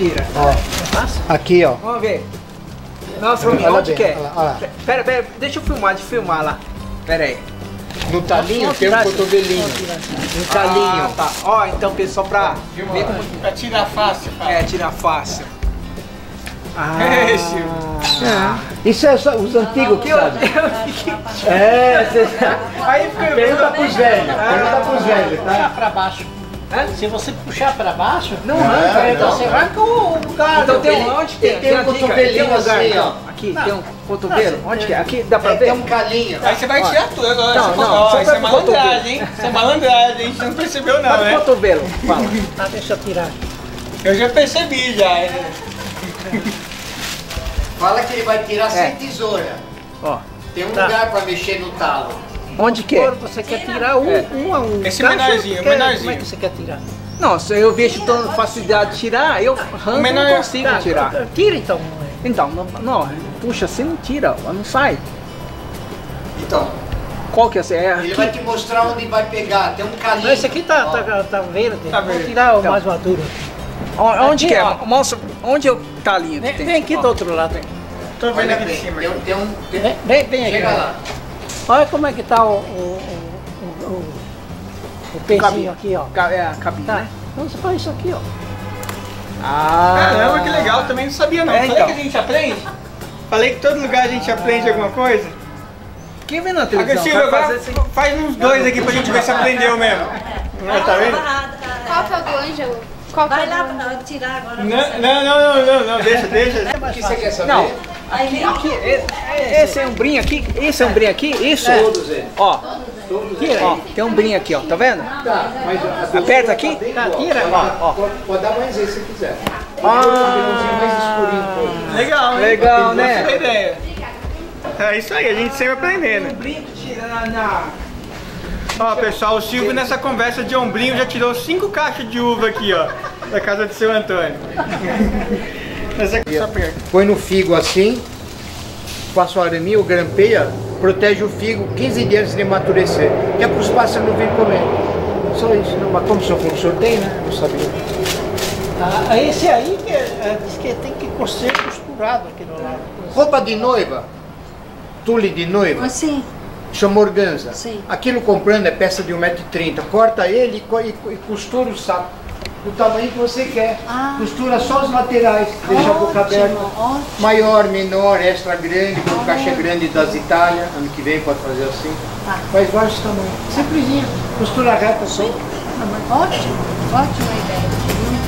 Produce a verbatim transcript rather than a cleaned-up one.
Mentira. Ó. Aqui, ó. Vamos ver. Nossa, onde, olha onde bem, que é? Olha, olha. Pera, pera, deixa eu filmar, de filmar lá. Pera aí. No talinho tem um cotovelinho. No talinho. Ah, tá. Ó, então, pessoal, pra filma, ver como... Pra tirar fácil, cara. É, tirar fácil. Ah, é, ah. Isso é só os antigos que sabem. É, você sabe. Aí foi pergunta pros velhos. Pergunta pros velhos, tá? Puxar pra baixo. Hã? Se você puxar pra baixo, não arranca. É, então você arranca o lugar. Então tem um onde tem, tem, tem um cotovelinho assim, ó. Aqui, não. Tem um cotovelo? Não, onde que é? Aqui dá pra é, ver? Tem um calinho. Aí você vai tirar tudo. Não, não, não, não. Isso é malandragem, hein? Isso é malandragem, hein? Você não percebeu não, né? Cotovelo, fala. Tá, deixa eu tirar. Eu já percebi, já. Fala que ele vai tirar é. sem tesoura. Ó, tem um tá. lugar para mexer no talo. Onde que é? Você quer tirar um, é. um a um. Esse menorzinho, o menorzinho. Como é que você quer tirar? Nossa, eu vejo tão facilidade de tirar, eu arranco, não consigo tá, tirar. Tá, tira então. Então, não, não, puxa, você não tira, não sai. Então. Qual que é essa? É ele vai te mostrar onde vai pegar, tem um calinho. Não, esse aqui tá, tá, tá verde, tá vou tirar o então. mais maduro. Onde aqui, que é? Ó. Mostra onde é o talinho que tem. Vem aqui ó. do outro lado. Tô vendo aqui de cima. Tem um, tem um, tem... Vem, vem, vem aqui. Chega lá. Olha como é que tá o, o, o, o, o pezinho aqui, ó. É a cabine, tá. né? Então você faz isso aqui, ó. Ah. Caramba, que legal. Também não sabia não. É, Falei então. que a gente aprende. Falei que todo lugar a gente ah. aprende alguma coisa. Quem vem na televisão? Agostinho, agora assim? faz uns dois aqui pra gente ver se aprendeu mesmo. Não, tá vendo? Qual foi o Ângelo? Qual Vai lá pra tirar agora. Não, não, não, não, não, deixa, deixa. O que você quer saber? Não. Aqui, aqui, esse é um brinho aqui, esse é um brinho aqui, isso. É. Todos eles. Ó, Todos eles. ó, tem um brinho aqui, ó, tá vendo? Tá, mas aperta aqui, tá, tira, ó. Pode dar mais esse se quiser. Ah, legal, hein? Legal, né? Essa ideia. É isso aí, a gente sempre aprendendo. Um brinco tirando na... Ó, pessoal, o Silvio nessa conversa de ombrinho já tirou cinco caixas de uva aqui, ó, da casa do seu Antônio. Põe no figo assim, passa o arame ou grampeia, protege o figo quinze dias antes de amadurecer, que é para os pássaros não virem comer. Só isso, não, mas como o senhor, senhor tem, né? Não sabia. Ah, esse aí que é, diz que tem que ser costurado aqui do lado. Roupa de noiva, tule de noiva. Assim. Chama organza. Sim. Aquilo comprando é peça de um metro e trinta. Corta ele e costura o saco do tamanho que você quer. Ah. Costura só os laterais, deixa a boca aberta. Ótimo. Maior, menor, extra grande, com caixa grande das Itália. Ano que vem pode fazer assim. Tá. Faz vários tamanhos. Simplesinho. Costura reta só. Ótimo, ótima ideia.